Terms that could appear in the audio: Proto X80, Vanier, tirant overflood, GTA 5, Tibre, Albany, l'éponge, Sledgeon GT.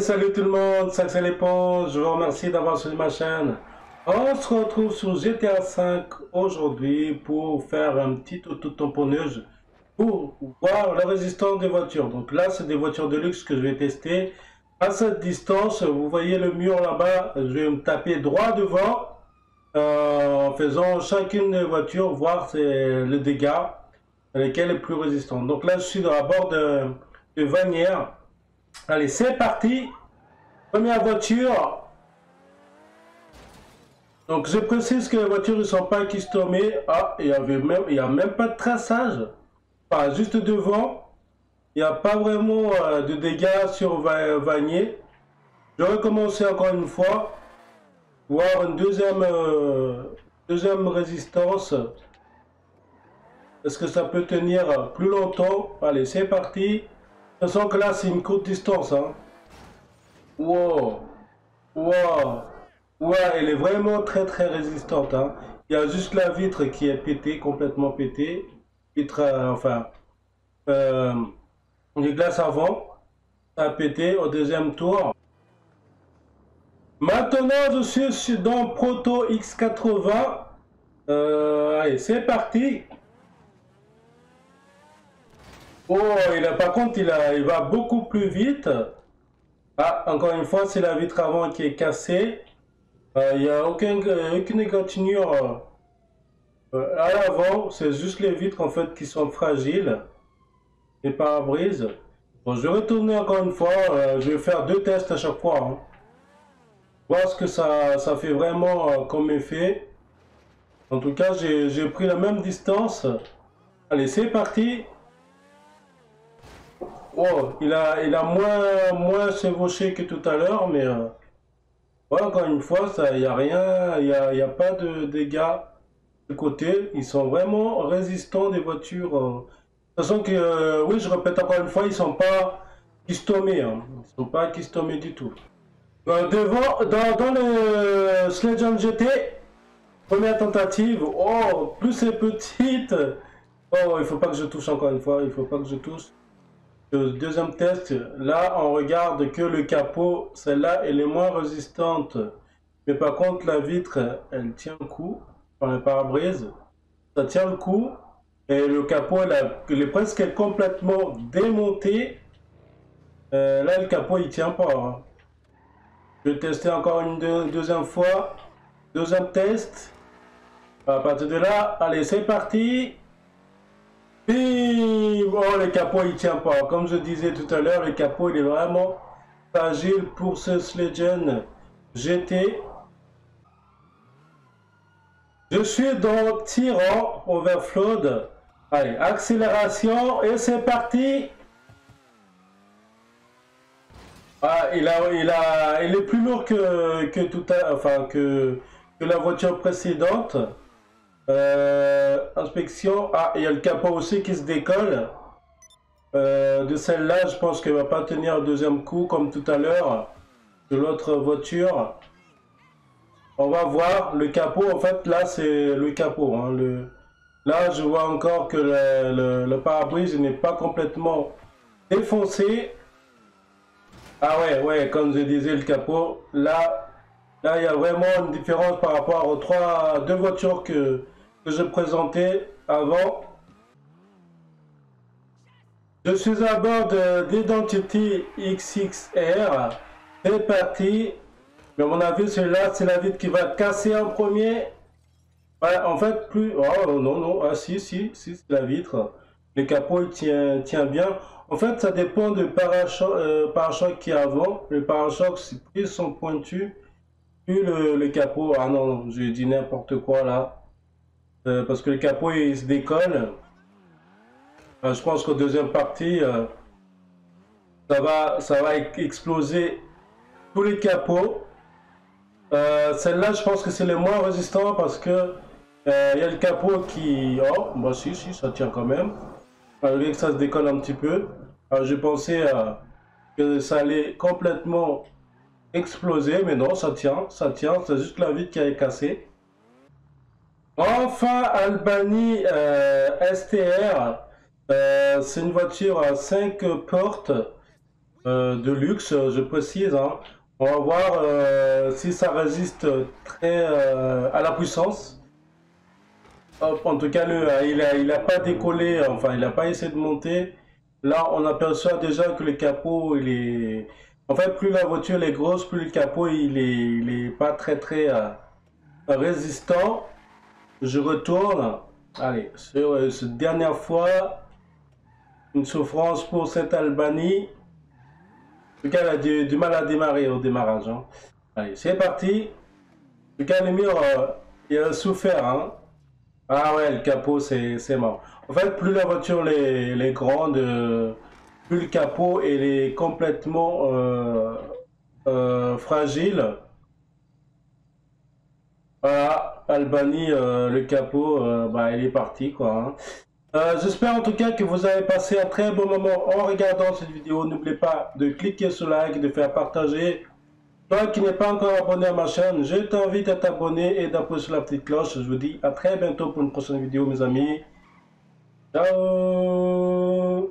Salut tout le monde, c'est l'éponge, je vous remercie d'avoir suivi ma chaîne. On se retrouve sur GTA 5 aujourd'hui pour faire un petit auto-tamponnage pour voir la résistance des voitures. Donc là c'est des voitures de luxe que je vais tester. À cette distance, vous voyez le mur là-bas, je vais me taper droit devant en faisant chacune des voitures, voir les dégâts, lesquelles est plus résistante. Donc là je suis à bord de Vanier. Allez, c'est parti. Première voiture. Donc je précise que les voitures ne sont pas customées. Ah, il n'y a même pas de traçage. Enfin, juste devant. Il n'y a pas vraiment de dégâts sur Vanier. Je vais recommencer encore une fois. Voir une deuxième résistance. Est-ce que ça peut tenir plus longtemps? Allez, c'est parti. De toute façon que là c'est une courte distance, hein. Wow. Wow. Ouais, elle est vraiment très résistante, hein. Il y a juste la vitre qui est pétée, complètement pétée. Vitre, les glaces avant. Ça a pété au deuxième tour. Maintenant je suis dans Proto X80. Allez, c'est parti. Oh, par contre, il va beaucoup plus vite. Ah, encore une fois, c'est la vitre avant qui est cassée. Il n'y a aucune égratignure à l'avant. C'est juste les vitres, en fait, qui sont fragiles. Les pare-brises. Bon, je vais retourner encore une fois. Je vais faire deux tests à chaque fois, hein. Voir ce que ça fait vraiment comme effet. En tout cas, j'ai pris la même distance. Allez, c'est parti. Oh, il a moins chevauché que tout à l'heure, mais ouais, encore une fois, il n'y a rien, il n'y a pas de dégâts de côté. Ils sont vraiment résistants des voitures. De toute façon, que, oui, je répète encore une fois, ils ne sont pas customés. Hein. Ils ne sont pas customés du tout. Devant, dans le Sledgeon GT, première tentative. Oh, plus c'est petite. Oh, il ne faut pas que je touche encore une fois, il ne faut pas que je touche. Deuxième test, là on regarde que le capot, celle-là elle est moins résistante, mais par contre la vitre elle tient le coup, enfin le pare-brise, ça tient le coup, et le capot elle est presque complètement démontée, là le capot il tient pas, hein. Je vais tester encore une deuxième fois, deuxième test, à partir de là, allez c'est parti. Oh, le capot il tient pas, comme je disais tout à l'heure, le capot il est vraiment fragile pour ce Sledgeon GT. Je suis dans tirant overflood. Allez, accélération et c'est parti. Ah, il est plus lourd que la voiture précédente. Inspection. Ah, il y a le capot aussi qui se décolle. De celle-là, je pense qu'elle va pas tenir le deuxième coup comme tout à l'heure de l'autre voiture. On va voir le capot. En fait, là, c'est le capot. Hein, là, je vois encore que le pare-brise n'est pas complètement défoncé. Ah ouais, comme je disais, le capot. Là, il y a vraiment une différence par rapport aux deux voitures que je présentais avant. Je suis à bord d'Identity XXR. C'est parti. Mais à mon avis, celui-là, c'est la vitre qui va casser en premier. Ouais, en fait, plus... Oh non. Ah si, c'est la vitre. Le capot, il tient bien. En fait, ça dépend du parachoc qu'il y a avant. Le parachoc, c'est plus son pointu. Le capot, ah non, j'ai dit n'importe quoi là, parce que le capot il se décolle. Enfin, je pense qu'au deuxième partie, ça va exploser tous les capots. Celle-là, je pense que c'est le moins résistant parce que il y a le capot qui, oh, bah si, ça tient quand même. Malgré que ça se décolle un petit peu, j'ai pensé que ça allait complètement explosé, mais non, ça tient, c'est juste la vitre qui a été cassée. Enfin, Albany STR, c'est une voiture à 5 portes, de luxe, je précise, hein. On va voir si ça résiste très à la puissance. Hop, en tout cas, il a pas décollé, enfin il n'a pas essayé de monter. Là, on aperçoit déjà que le capot, il est... En fait, plus la voiture est grosse, plus le capot, il est pas très résistant. Je retourne. Allez, sur cette dernière fois, une souffrance pour cette Albany. En tout cas, elle a du mal à démarrer au démarrage. Hein. Allez, c'est parti. En tout cas, le mur, il a souffert. Hein. Ah ouais, le capot, c'est mort. En fait, plus la voiture est grande, plus le capot elle est complètement fragile. Voilà, Albany, le capot, bah, il est parti, quoi. Hein. J'espère en tout cas que vous avez passé un très bon moment en regardant cette vidéo. N'oubliez pas de cliquer sur like, de faire partager. Toi qui n'es pas encore abonné à ma chaîne, je t'invite à t'abonner et d'appuyer sur la petite cloche. Je vous dis à très bientôt pour une prochaine vidéo, mes amis. Ciao!